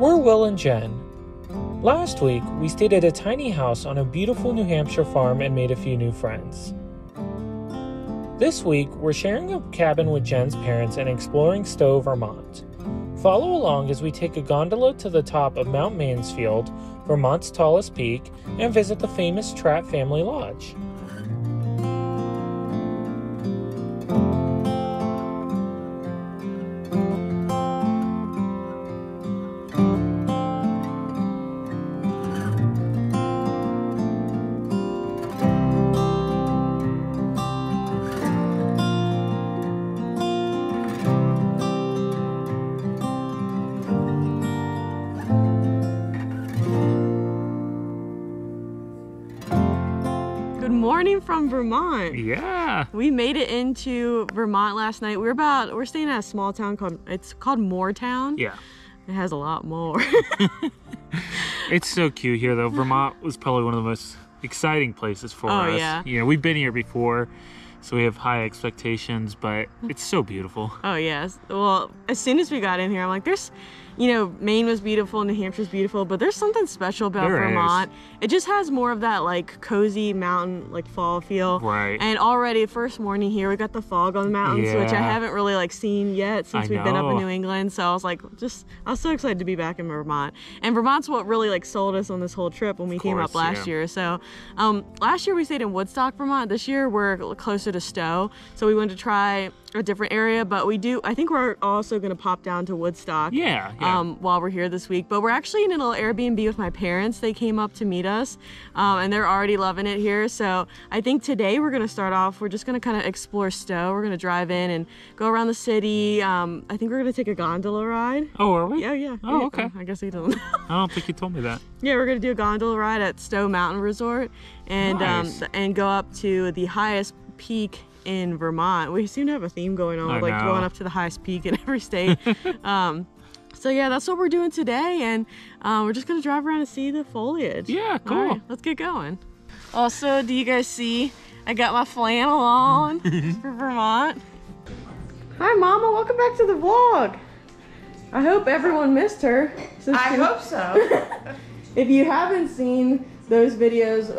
We're Will and Jen. Last week, we stayed at a tiny house on a beautiful New Hampshire farm and made a few new friends. This week, we're sharing a cabin with Jen's parents and exploring Stowe, Vermont. Follow along as we take a gondola to the top of Mount Mansfield, Vermont's tallest peak, and visit the famous Trapp Family Lodge. Morning from Vermont. Yeah. We made it into Vermont last night. We're staying at a small town called Moortown. Yeah. It has a lot more. It's so cute here though. Vermont was probably one of the most exciting places for us. Yeah. You know, we've been here before, so we have high expectations, but it's so beautiful. Oh yes. Well, as soon as we got in here, I'm like, Maine was beautiful, New Hampshire's beautiful, but there's something special about Vermont. It just has more of that like cozy mountain, like fall feel. Right. And already first morning here, we got the fog on the mountains, which I haven't really like seen yet since we've been up in New England. So I was like, I was so excited to be back in Vermont. And Vermont's what really like sold us on this whole trip when we came up last year. So last year we stayed in Woodstock, Vermont. This year we're closer to Stowe. So we went to try a different area, but I think we're also going to pop down to Woodstock while we're here this week. But we're actually in a little Airbnb with my parents. They came up to meet us and they're already loving it here. So I think today we're going to start off, we're just going to kind of explore Stowe. We're going to drive in and go around the city. I think we're going to take a gondola ride. Oh, are we? Yeah. Oh, okay. I guess we don't know. I don't think you told me that. Yeah, we're going to do a gondola ride at Stowe Mountain Resort and, nice. And go up to the highest peak in Vermont. We seem to have a theme going on, going up to the highest peak in every state. So yeah, that's what we're doing today, and we're just gonna drive around and see the foliage. Yeah, cool. All right, let's get going. Also, do you guys see? I got my flannel on for Vermont. Hi, Mama. Welcome back to the vlog. I hope everyone missed her. I hope so. If you haven't seen those videos,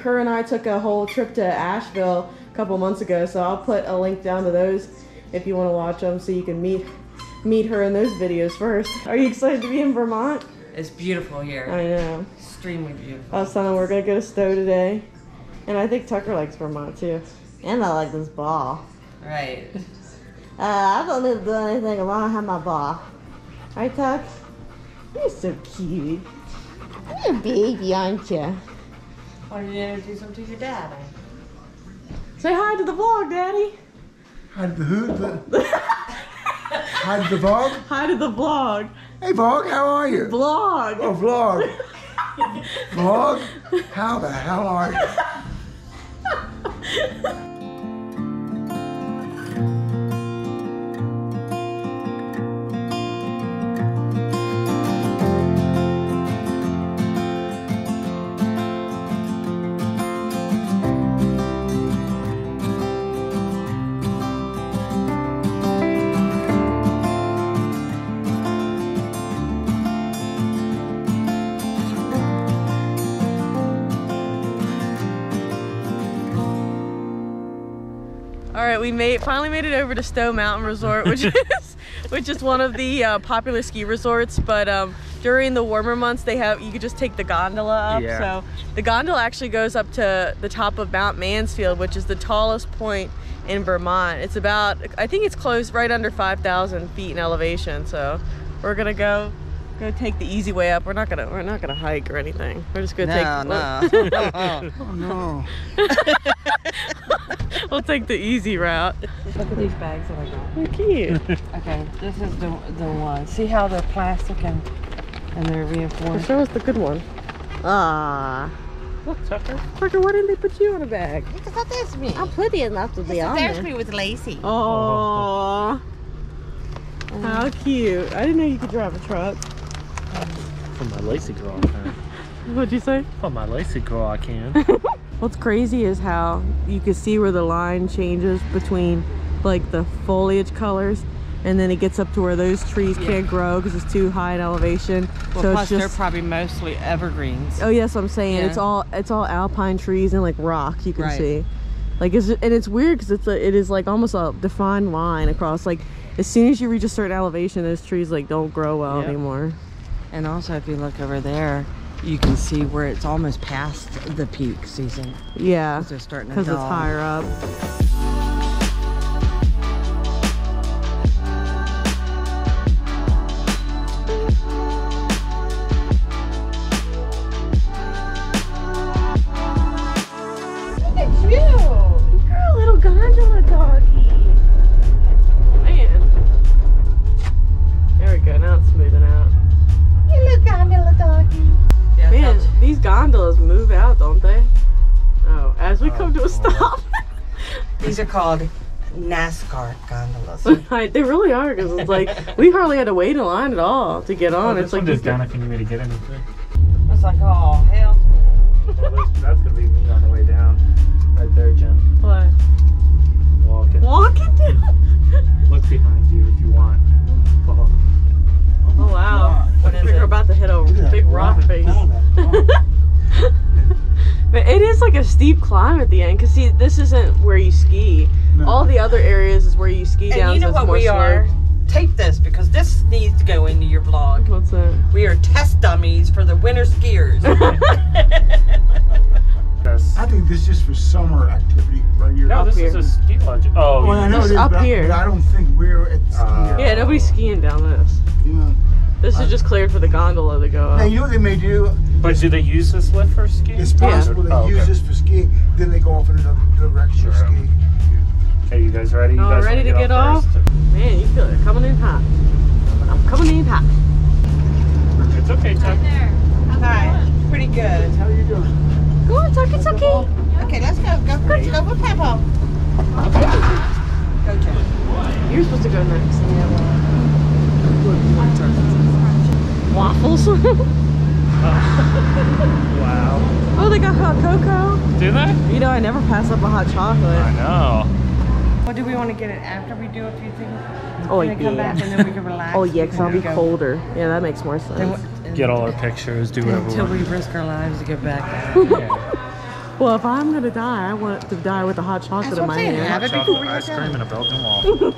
her and I took a whole trip to Asheville a couple months ago, so I'll put a link down to those if you want to watch them so you can meet her in those videos first. Are you excited to be in Vermont? It's beautiful here. I know. Extremely beautiful. We're going to go to Stowe today, and I think Tucker likes Vermont too. And I like this ball. Right. I don't need to do anything if I don't have my ball. Right, Tuck? You're so cute. You're a baby, aren't you? Why don't you introduce him to your daddy? Say hi to the vlog, Daddy. Hi to the hi to the vlog? Hi to the vlog. Hey, vlog, how are you? Vlog. Oh, vlog. Vlog? How the hell are you? We finally made it over to Stowe Mountain Resort, which is one of the popular ski resorts. But during the warmer months, you could just take the gondola up. Yeah. So the gondola actually goes up to the top of Mount Mansfield, which is the tallest point in Vermont. It's about, I think it's close, right under 5,000 feet in elevation. So we're gonna go take the easy way up. We're not gonna hike or anything. We're just gonna take. No. Oh no. We'll take the easy route. Look at these bags that I got. They're cute. Okay, this is the one. See how they're plastic and they're reinforced? Show us the good one. Ah. Look, Tucker. Tucker, why didn't they put you in a bag? Because that is me. I'm pretty enough to be honest. There's me with Lacey. Aww. How cute. I didn't know you could drive a truck. From my Lacey girl, I can. What'd you say? From my Lacey girl, I can. What's crazy is how you can see where the line changes between like the foliage colors and then it gets up to where those trees can't grow because it's too high in elevation. Well, so plus it's just, they're probably mostly evergreens. Oh yes, I'm saying it's all alpine trees and like rock. You can see, like, it's weird because it is like almost a defined line across. Like as soon as you reach a certain elevation, those trees like don't grow well anymore. And also, if you look over there, you can see where it's almost past the peak season. Yeah, because it's starting to dull. It's higher up. Gondolas move out, don't they? Oh, as we come to a stop. These are called NASCAR gondolas. They really are, because it's like we hardly had to wait in line at all to get on. It's like just down if you need to get anything. It's like, oh hell. Well, that's gonna be me on the way down, right there, Jen. What? Walking. Walking down. Look behind you if you want. Oh, oh wow! What is it? We're about to hit a big rock face. But it is like a steep climb at the end, because see, this isn't where you ski. No. All the other areas is where you ski down. And you know what we are? Tape this, because this needs to go into your vlog. What's that? We are test dummies for the winter skiers. I think this is for summer activity right here. No, this is a ski lodge. Oh, well, I know it's up here. I don't think we're at ski. Yeah, nobody's skiing down this. Yeah. This is just cleared for the gondola to go up. Now, you know what they may do? But do they use this lift for skiing? It's possible they use this for skiing, then they go off in another direction of skiing. Okay, you guys ready? All ready to get off? Man, you feel it coming in hot. I'm coming in hot. It's okay, Tuck. Hi. Pretty good. How are you doing? Good, Tuck. It's okay. Okay, let's go. Go with Papa. Go, Tuck. You're supposed to go next. Waffles. Wow. Oh, they got hot cocoa. Do they? You know, I never pass up a hot chocolate. I know. Well, do we want to get it after we do a few things? Oh, yeah. Come back and then we can relax. Oh, yeah, because I'll be colder. Yeah, that makes more sense. Get all our pictures, do whatever. Until we risk our lives to get back. Well, if I'm going to die, I want to die with a hot chocolate in my hand. Have it before we ice cream and a Belgian waffle.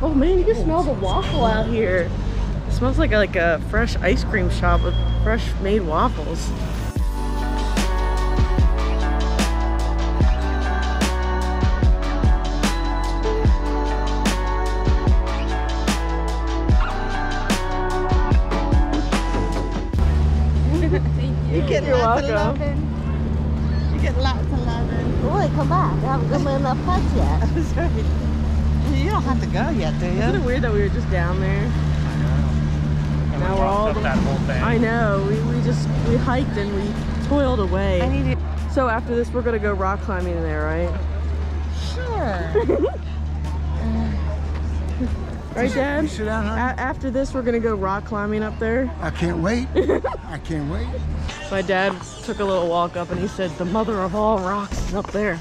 Oh, man, you can smell the waffle out here. It smells like a fresh ice cream shop with fresh made waffles. You're getting lots of loving. You're getting lots of loving. Boy, come on. I haven't come in that punch yet. I'm sorry. You don't have to go yet, do you? Isn't it weird that we were just down there? Now we're all that whole thing. I know. We hiked and we toiled away. I need it. So after this, we're gonna go rock climbing in there, right? Sure. Right, Dad? After this, we're gonna go rock climbing up there. I can't wait. I can't wait. My dad took a little walk up and he said, "The mother of all rocks is up there."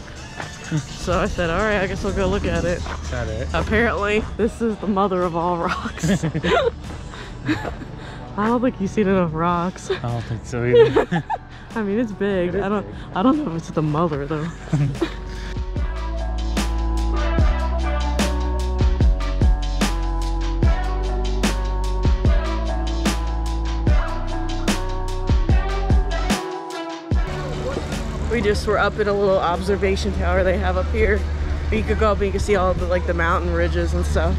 So I said, all right, I guess we'll go look at it. Is that it? Apparently, this is the mother of all rocks. I don't think you've seen enough rocks. I don't think so either. I mean, it's big. I don't know if it's the mother though. We just were up in a little observation tower they have up here. You could go up and you could see all the like the mountain ridges and stuff.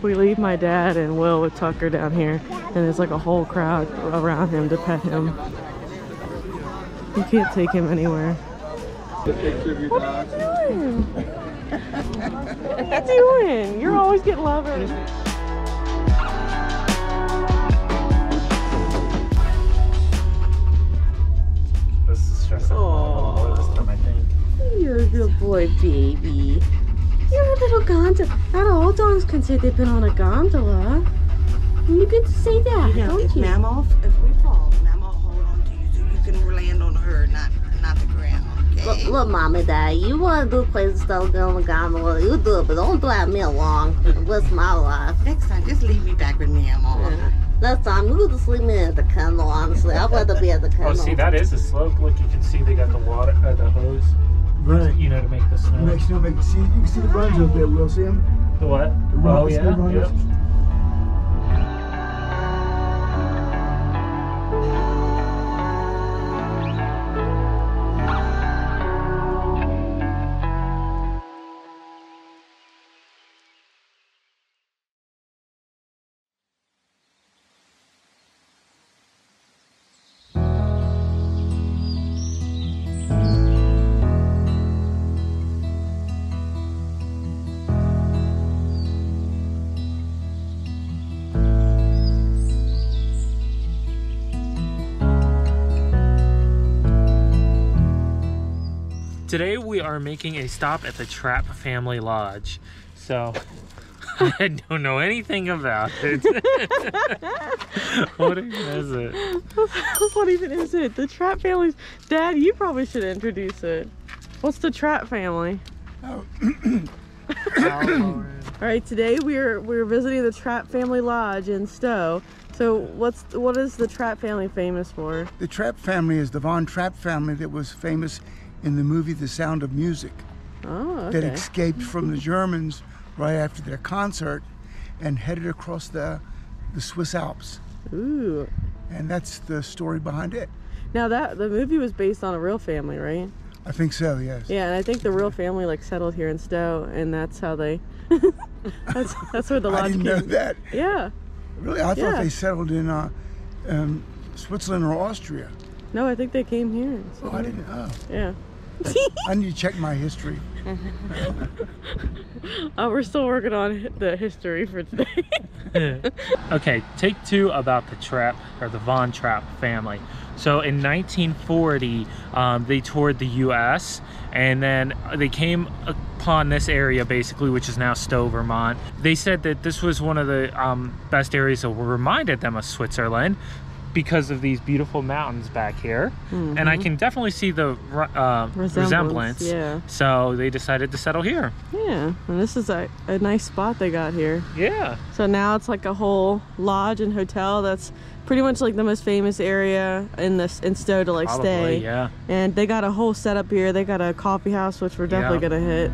We leave my dad and Will with Tucker down here, and there's like a whole crowd around him to pet him. You can't take him anywhere. What are you doing? What are you doing? You're always getting lovers. This is stressful. Oh, this time I think. You're a good boy, baby. You're a little gondola. Not all dogs can say they've been on a gondola. You get to say that, you know, don't you? Mammal, if we fall, Mammal hold on to you so you can land on her, not the ground, okay? Look, Mama, Dad, you want to do crazy stuff, go on the gondola, you do it, but don't drag me along. What's my life? Next time, just leave me back with me and Mama. Next time, you just leave me at the kennel, honestly. I'd rather be at the kennel. Oh, see, that is a slope. Look, you can see they got the water, the hose. Right. You know, to make the snow. Make snow, make the sea. You can see the runs up there, we'll see them. The what? The runs, oh, yeah. Yep. Today we are making a stop at the Trapp Family Lodge. So I don't know anything about it. What even is it? What even is it? The Trapp Family's... Dad, you probably should introduce it. What's the Trapp Family? Oh. Alright, today we're visiting the Trapp Family Lodge in Stowe. So what is the Trapp Family famous for? The Trapp Family is the Von Trapp family that was famous in the movie The Sound of Music. Oh, okay. That escaped from the Germans right after their concert and headed across the Swiss Alps. Ooh. And that's the story behind it. Now the movie was based on a real family, right? I think so, yes. Yeah, and I think the real family like settled here in Stowe, and that's how they that's where the lodge came. I didn't know that. Yeah. Really? I thought they settled in Switzerland or Austria. No, I think they came here. So. Oh, I didn't know. Yeah. I need to check my history. We're still working on the history for today. Okay, take two about the Trapp, or the Von Trapp family. So in 1940, they toured the U.S. and then they came upon this area, basically, which is now Stowe, Vermont. They said that this was one of the best areas that reminded them of Switzerland, because of these beautiful mountains back here. Mm-hmm. And I can definitely see the resemblance. Yeah. So they decided to settle here. Yeah, and this is a nice spot they got here. Yeah. So now it's like a whole lodge and hotel that's pretty much like the most famous area in Stowe to like stay. Yeah. And they got a whole setup here. They got a coffee house, which we're definitely gonna hit.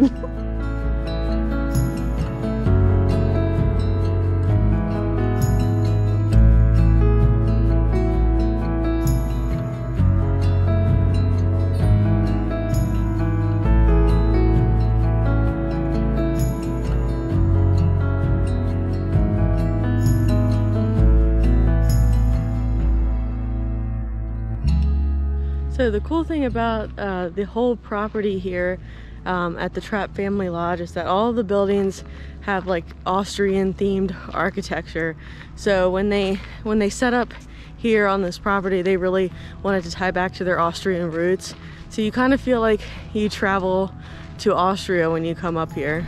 So the cool thing about the whole property here at the Trapp Family Lodge is that all the buildings have like Austrian themed architecture. So when they set up here on this property, they really wanted to tie back to their Austrian roots. So you kind of feel like you travel to Austria when you come up here.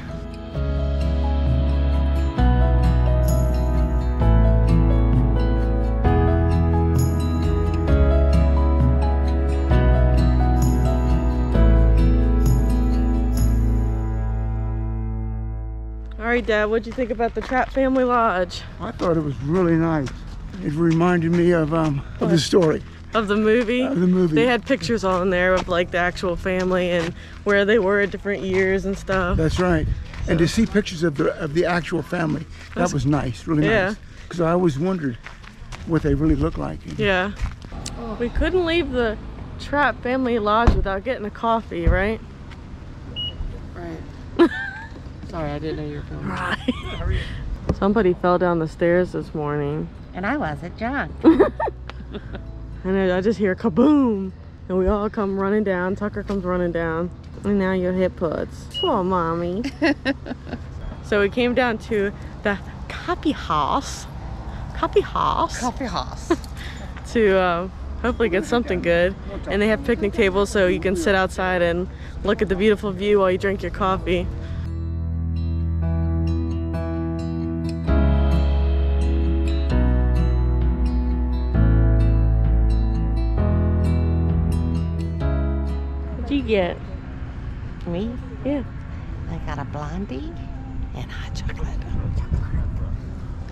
Dad, what'd you think about the Trapp Family Lodge? I thought it was really nice. It reminded me of the story. Of the movie? Of the movie. They had pictures on there of like the actual family and where they were at different years and stuff. That's right. So. And to see pictures of the actual family, that was nice, really nice. Because I always wondered what they really looked like. Yeah. Oh. We couldn't leave the Trapp Family Lodge without getting a coffee, right? Right. Sorry, I didn't know you were filming. Right. Somebody fell down the stairs this morning. And I wasn't drunk. I know, I just hear kaboom. And we all come running down. Tucker comes running down. And now your hip puts. Oh, Mommy. So we came down to the coffee house. Coffee house. Coffee house. To hopefully get something good. And they have picnic tables so you can sit outside and look at the beautiful view while you drink your coffee. get? Me? Yeah. I got a blondie and hot chocolate.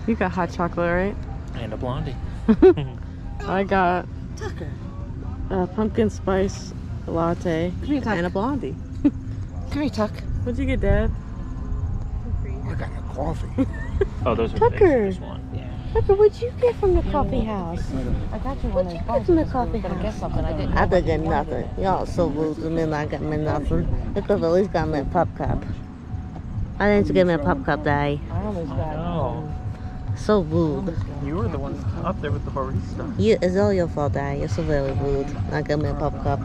You got hot chocolate, right? And a blondie. I got Tucker. A pumpkin spice latte. Come here, Tuck. And a blondie. Come here, Tuck. What'd you get, Dad? I got a coffee. Oh, those are this one. Yeah. Tucker, what'd you get from the coffee house? I got you one. What'd you get from the coffee house? I got something. I didn't get nothing. Y'all so rude to me, and I got me nothing. I could at least got me a pop cup. I didn't get me a pop cup, Daddy. I almost got one. So rude. You were the one up there with the barista. Yeah, it's all your fault, Dad. You're so very rude. I got me a pop cup.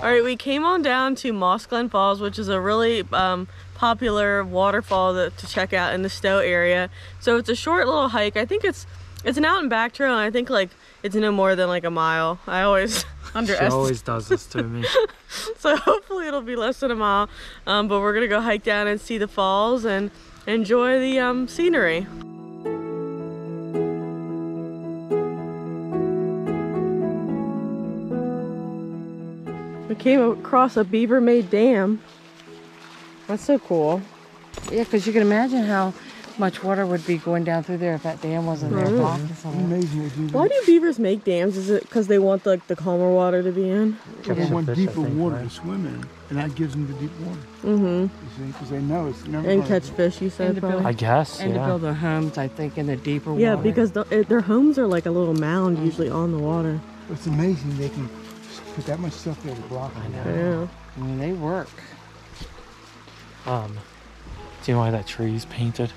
Alright, we came on down to Moss Glen Falls, which is a really popular waterfall to check out in the Stowe area. So it's a short little hike. I think it's an out and back trail, and I think like it's no more than like a mile. I always underestimate. She always does this to me. So hopefully it'll be less than a mile, but we're gonna go hike down and see the falls and enjoy the scenery. We came across a beaver-made dam. That's so cool. Yeah, because you can imagine how much water would be going down through there if that dam wasn't there. Amazing. Why do beavers make dams? Is it because they want like the calmer water to be in? Yeah. They want deeper water to swim in, and that gives them the deep water. Mm-hmm. You see, because they know it's never. And catch fish, you said. I guess. And to build their homes, I think, in the deeper water. Yeah, because their homes are like a little mound usually on the water. It's amazing they can put that much stuff there to block. I know. Yeah. I mean, they work. Do you know why that tree is painted?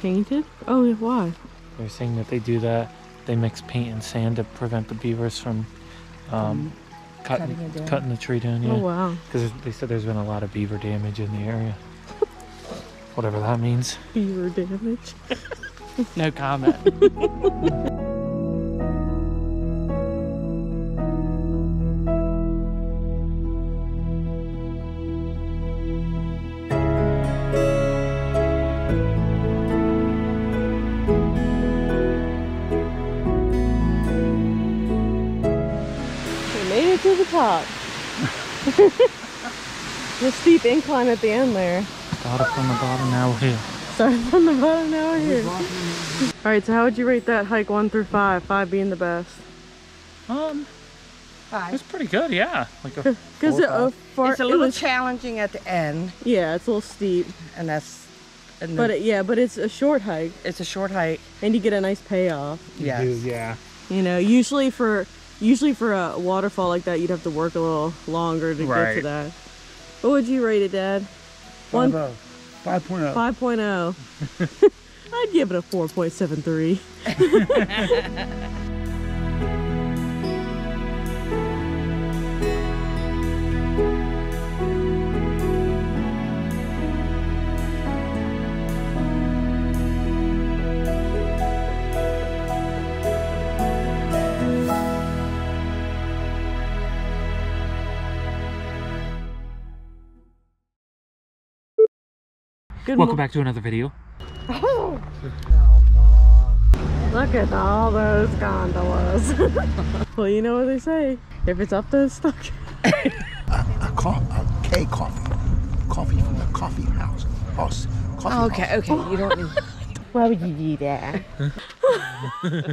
Painted? Oh, yeah, why? They're saying that they do that. They mix paint and sand to prevent the beavers from cutting the tree down. Yeah. Oh, wow. Because they said there's been a lot of beaver damage in the area. Whatever that means. Beaver damage. No comment. Top. The steep incline at the end there. Started from the bottom, now we're here. Started from the bottom, now we're here. Alright, so how would you rate that hike 1 through 5? 5 being the best. 5. It was pretty good, yeah. Like a it's a little challenging at the end. Yeah, it's a little steep. And that's... And but it's a short hike. It's a short hike. And you get a nice payoff. Yes. You do, yeah. You know, usually for a waterfall like that, you'd have to work a little longer to get to that. What would you rate it, Dad? 5.0. 5.0. I'd give it a 4.73. Welcome back to another video. Oh. Look at all those gondolas. Well, you know what they say. If it's up, then it's stuck. Coffee from the coffee house. House. Coffee house. Okay. You don't need... Why would you do that?